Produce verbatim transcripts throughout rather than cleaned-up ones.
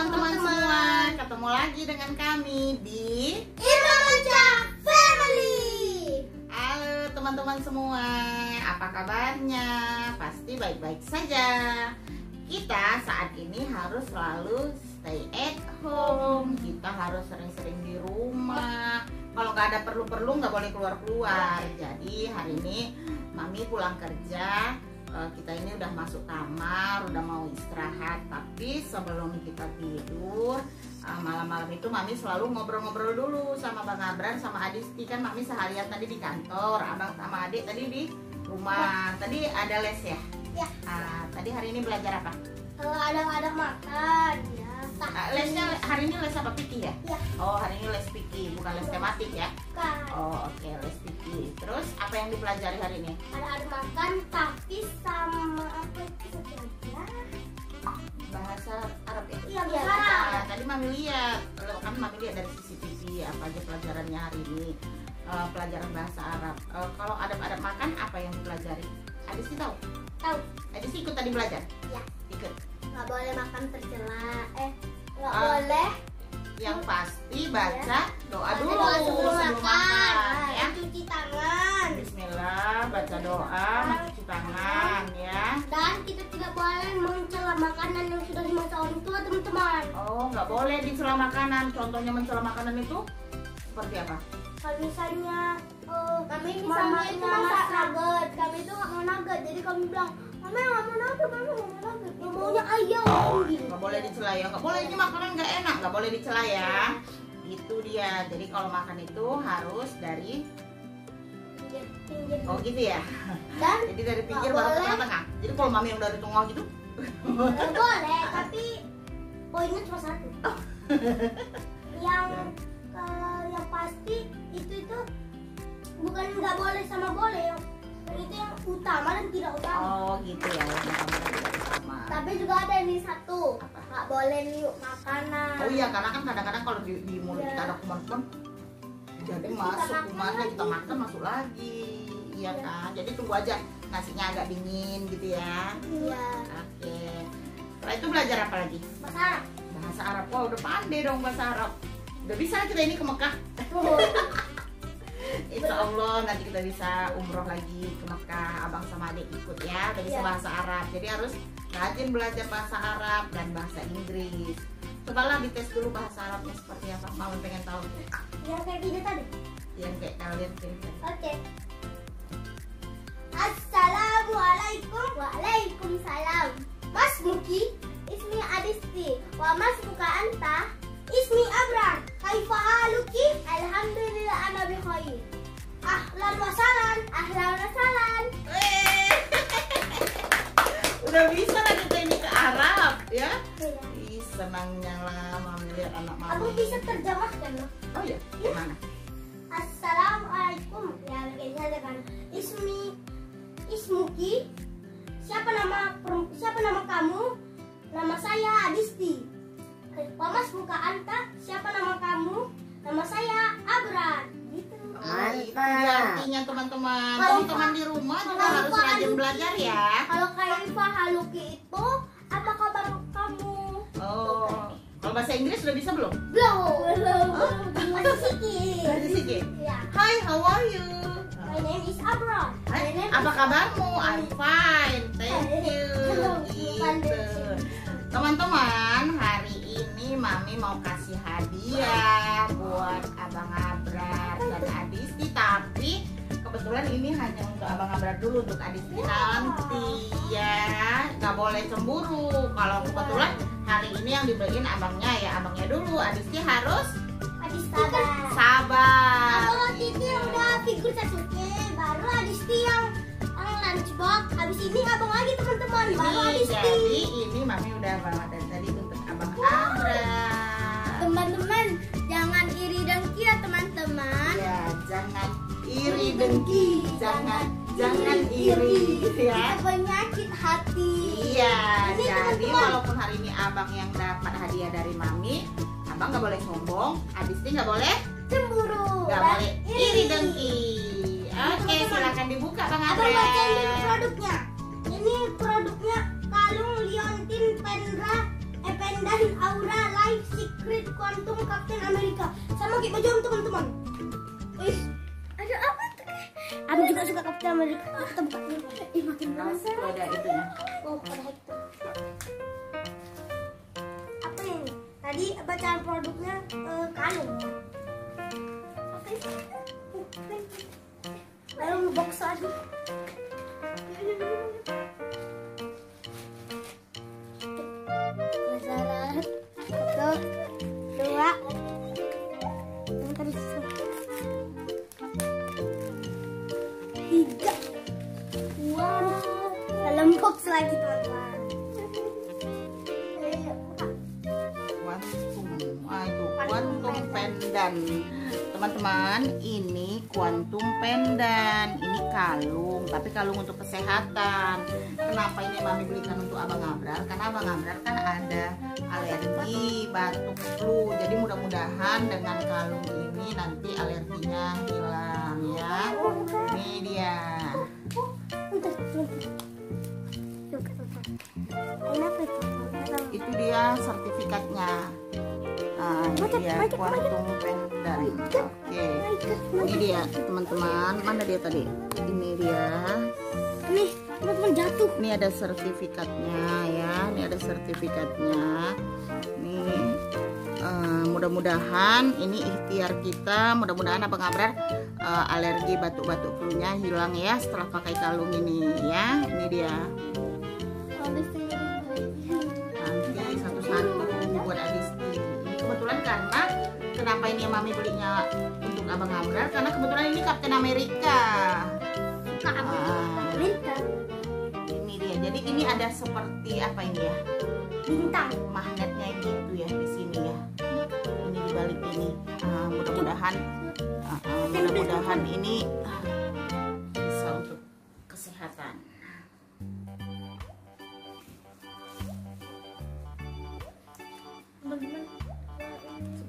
teman-teman semua, ketemu lagi dengan kami di Irma Manca Family. Halo teman-teman semua, apa kabarnya? Pasti baik-baik saja. Kita saat ini harus selalu stay at home. Kita harus sering-sering di rumah. Kalau nggak ada perlu-perlu nggak boleh keluar-keluar. Jadi hari ini Mami pulang kerja, kita ini udah masuk kamar, udah mau istirahat. Tapi sebelum kita tidur malam-malam itu Mami selalu ngobrol-ngobrol dulu sama Bang Abrar sama Adisty. Kan Mami seharian tadi di kantor, Abang sama Adik tadi di rumah. Tadi ada les ya? Ya. Ah, tadi hari ini belajar apa? Ada-ada makan ya. Lesnya hari ini les apa, P I K I ya? Ya. Oh, hari ini les P I K I, bukan les tematik ya? Bukan. Oh, oke, okay, les P I K I. Terus apa yang dipelajari hari ini? Ada-ada makan, tapi sama apa itu saja? Bahasa Arab ya? Iya, bahasa Arab. Nah, tadi Mami lihat, kan Mami lihat dari C C T V apa aja pelajarannya hari ini. Uh, pelajaran bahasa Arab. Uh, kalau ada-ada makan apa yang dipelajari? Adis sih tahu? Tahu. Adis ikut tadi belajar? Iya. Ikut. Nggak boleh makan tercela. Eh, nggak uh, boleh. Yang pasti baca ya. Doa dulu doa sebelum, sebelum makan. makan ya. Cuci tangan. Bismillah, baca doa, cuci tangan ya. Dan kita tidak boleh mencela makanan yang sudah dimasak orang tua, teman-teman. Oh, nggak boleh dicela makanan. Contohnya mencela makanan itu seperti apa? Kalau misalnya uh, kami misalnya itu masak nugget, kami itu nggak mau nugget, jadi kami bilang, Mama nggak mau nugget, Mama nggak mau nugget, nggak maunya ayam. Oh, gitu. Nggak boleh dicela ya, nggak boleh, ini makanan nggak enak, nggak boleh dicela ya. Itu dia, jadi kalau makan itu harus dari pinggir, pinggir. Oh gitu ya. Dan jadi dari pinggir baru ke tengah. Jadi kalau Mami yang dari tengah gitu, nggak boleh. Tapi poinnya cuma satu. Oh. Yang kalau yang pasti itu itu bukan nggak boleh sama boleh, itu yang utama dan tidak utama. Oh gitu ya, utama. Tapi juga ada nih satu, nggak boleh niup makanan. Oh iya, karena kan kadang-kadang kalau di, di mulut ya. Kita ada kuman-kuman, jadi kita masuk kumannya kita makan masuk lagi, iya ya. Kan? Jadi tunggu aja nasinya agak dingin gitu ya. Iya. Oke. Setelah itu belajar apa lagi? Bahasa Arab. Bahasa Arab. Wah, udah pandai dong bahasa Arab. Udah bisa kita ini ke Mekah. Insya Allah nanti kita bisa umroh lagi ke Mekah. Abang sama Adik ikut ya. Udah bisa ya. Bahasa Arab. Jadi harus rajin belajar bahasa Arab dan bahasa Inggris. Cobalah dites dulu bahasa Arabnya seperti apa. Mau pengen tahu? Yang kayak video tadi. Yang kayak kalian kirimkan. Oke. Okay. Assalamualaikum. Waalaikumsalam. Mas Muki, ismi Adisty. Wa mas buka anta. Ismi Abrar. Kaifa haluki? Alhamdulillah ana bi khair. Ahlan wa sahlan, ahlan wa sahlan. Udah bisa lah kita ini ke Arab ya? Iya. Ih, senangnya lah Mami lihat anak Mami. Aku bisa terjemahkan loh. Oh iya, gimana? Assalamualaikum. Ya, begini. Ismi Ismuki. Siapa nama siapa nama kamu? Nama saya Adisty. Wamas buka anta, siapa nama kamu? Nama saya Abrar. Gitu. Nah, itu artinya teman-teman. Teman-teman di rumah juga harus rajin belajar ya. Kalau Kaifa haluki itu apa kabar kamu? Oh. Kalau bahasa Inggris sudah bisa belum? Belum. Belum. Masih sedikit. Masih sedikit. Iya. Hi, how are you? My name is Abrar. Apa kabarmu? I'm fine. Thank you. Teman-teman, hari ini Mami mau kasih hadiah buat Abang Abrar dan Adisty. Tapi kebetulan ini hanya untuk Abang Abrar dulu, untuk Adisty nanti ya. Gak boleh cemburu. Kalau kebetulan hari ini yang dibeliin abangnya ya abangnya dulu. Adisty harus Adisty sabar. Sabar. Kalau Adisty yang udah figur satunya, baru Adisty yang lunchbox. Habis ini abang lagi teman-teman. Baru Adisty. Jadi ini Mami udah bawa dari tadi untuk Abang Abrar. Teman-teman, jangan iri dengki ya teman-teman. Ya, jangan iri dengki. Jangan jangan iri ya. Penyakit hati. Iya, jadi walaupun hari ini abang yang dapat hadiah dari Mami, abang nggak boleh sombong, Adisty nggak boleh cemburu, nggak boleh iri dengki. Oke, silakan dibuka Bang Abrar. Abang baca ini produknya. Ini produknya Kalung Liontin Pendant Pendant Aura Light Secret Quantum Captain America. Sama kayak baju om teman-teman. Wih, ada apa tuh? Aku juga suka Captain America. Kita buka dulu. Ih, makin males. Ada itu. Oh, ada itu. Apa ini? Tadi bacaan produknya uh, kalung. Apa ini? Kalung box aja. Tiga. Wow. Dalam box lagi teman-teman. Quantum Pendant. Teman-teman, ini Quantum Pendant. Ini kalung, tapi kalung untuk kesehatan. Kenapa ini Mami belikan untuk Abang Abrar? Karena Abang Abrar kan ada alergi, batuk, flu. Jadi mudah-mudahan dengan kalung ini nanti alerginya hilang ya. Ini dia. Itu dia sertifikatnya. Nah, ini dia Quantum Pendant. Oke, ini dia teman-teman. Mana dia tadi? Ini dia. Ini teman-teman jatuh. Ini ada sertifikatnya ya. Ini ada sertifikatnya. Nih, uh, mudah-mudahan ini ikhtiar kita. Mudah-mudahan Abang Abrar uh, alergi batuk-batuk flu-nya hilang ya setelah pakai kalung ini ya. Ini dia. Nanti satu-satu buat Adisty. Kebetulan karena kenapa ini Mami belinya untuk Abang Abrar, karena kebetulan ini Captain America. Ah, ini dia. Jadi ini ada seperti apa ini ya? Bintang magnetnya gitu ya di sini ya. Ini di balik ini. Ah, mudah-mudahan ah, ah, mudah-mudahan ini ah, bisa untuk kesehatan.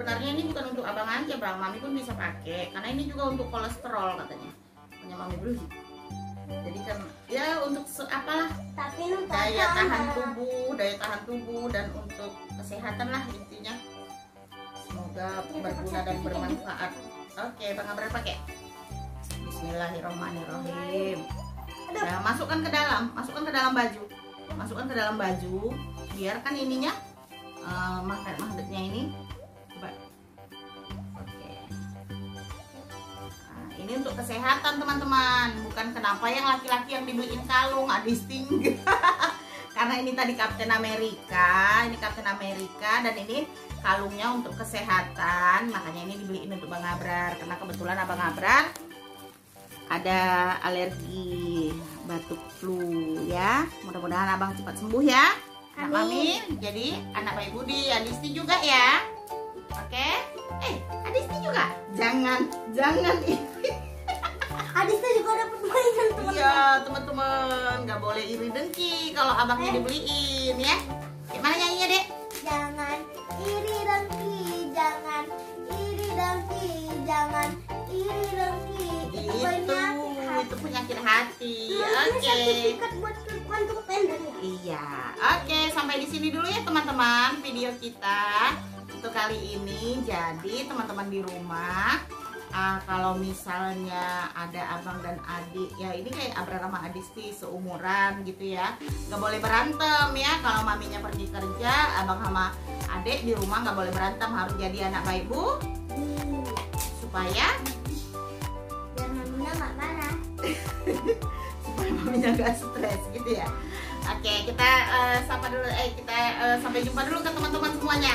Sebenarnya ini bukan untuk abang aja, Bang. Mami pun bisa pakai karena ini juga untuk kolesterol katanya. Punya Mami Budi. Jadi kan ya untuk apalah, tapi untuk daya tahan tubuh, daya tahan tubuh dan untuk kesehatan lah intinya. Semoga berguna dan bermanfaat. Oke, Bang Abrar pakai. Bismillahirrahmanirrahim. Nah, masukkan ke dalam, masukkan ke dalam baju. Masukkan ke dalam baju, biarkan ininya uh, magnet-magnetnya ini. Ini untuk kesehatan teman-teman. Bukan kenapa yang laki-laki yang dibeliin kalung Adisty. Karena ini tadi Captain America. Ini Captain America. Dan ini kalungnya untuk kesehatan. Makanya ini dibeliin untuk Bang Abrar. Karena kebetulan Abang Abrar ada alergi batuk flu ya. Mudah-mudahan Abang cepat sembuh ya. Anak Mami. Jadi anak Pak Budi, Adisty juga ya. Oke, okay. Eh, Adisty juga. Jangan, jangan iri. Adisty juga dapat mainan teman-teman. Iya, teman-teman, nggak boleh iri dengki kalau abangnya eh. dibeliin ya. Gimana nyanyinya, Dek? Jangan iri dengki, jangan iri dengki, jangan iri dengki. Itu, itu penyakit hati. Oke. Okay. Iya, oke, okay. Sampai di sini dulu ya teman-teman video kita untuk kali ini. Jadi teman-teman di rumah uh, kalau misalnya ada abang dan adik ya, ini kayak Abrar sama Adisty seumuran gitu ya, nggak boleh berantem ya. Kalau maminya pergi kerja, abang sama adik di rumah nggak boleh berantem, harus jadi anak baik bu, supaya biar maminya nggak marah supaya maminya nggak stres gitu ya. Oke, okay, kita uh, sapa dulu eh kita uh, sampai jumpa dulu ke teman-teman semuanya.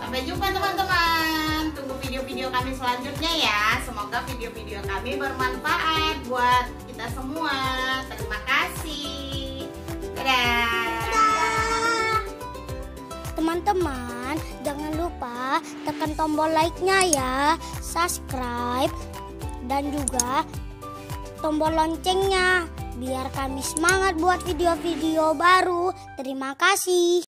Sampai jumpa teman-teman, tunggu video-video kami selanjutnya ya. Semoga video-video kami bermanfaat buat kita semua. Terima kasih. Dadah. Dadah. Teman-teman, jangan lupa tekan tombol like-nya ya, subscribe, dan juga tombol loncengnya. Biar kami semangat buat video-video baru. Terima kasih.